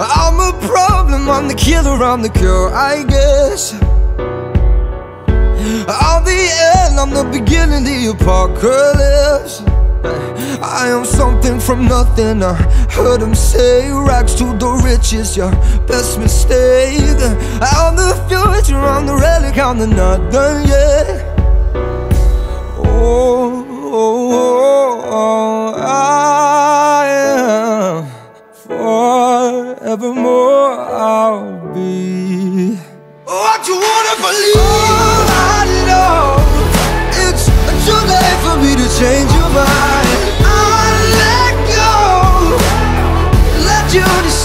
I'm a problem, I'm the killer, I'm the cure, I guess. I'm the end, I'm the beginning, the apocalypse. I am something from nothing, I heard him say. Rags to the riches, your best mistake. I'm the future, I'm the relic, I'm the not done yet. Oh, oh, oh, I am forevermore, I'll be what you wanna believe. All I know, it's too late for me to change your mind.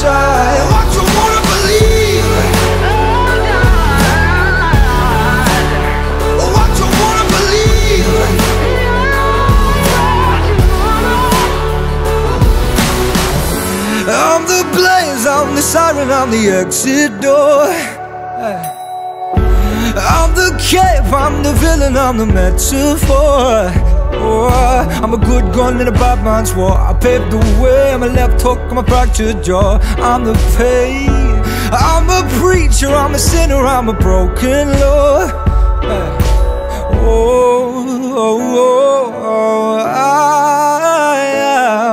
What you wanna believe? What you wanna believe? I'm the blaze, I'm the siren, I'm the exit door. I'm the cave, I'm the villain, I'm the metaphor. Oh, I'm a good gun in a bad man's war. I paved the way, I'm a left hook, I'm a fractured jaw. I'm the pain, I'm a preacher, I'm a sinner, I'm a broken Lord. Oh, oh, oh, oh, I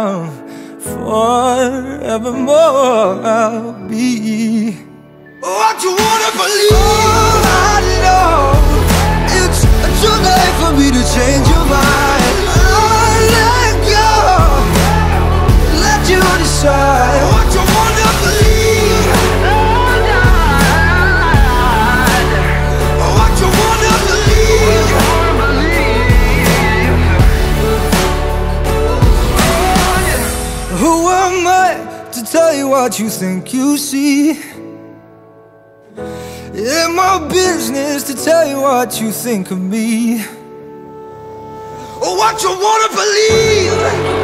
am forevermore, I'll be what you wanna believe. All I know, it's too late for me to change your mind. What you wanna believe? What you wanna believe? Who am I to tell you what you think you see? It's my business to tell you what you think of me. What you wanna believe?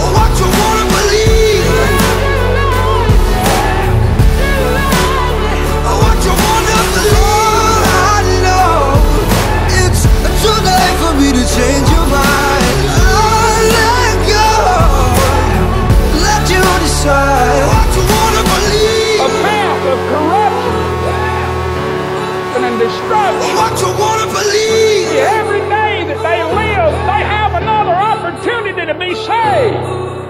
What you wanna believe? Every day that they live, they have another opportunity to be saved.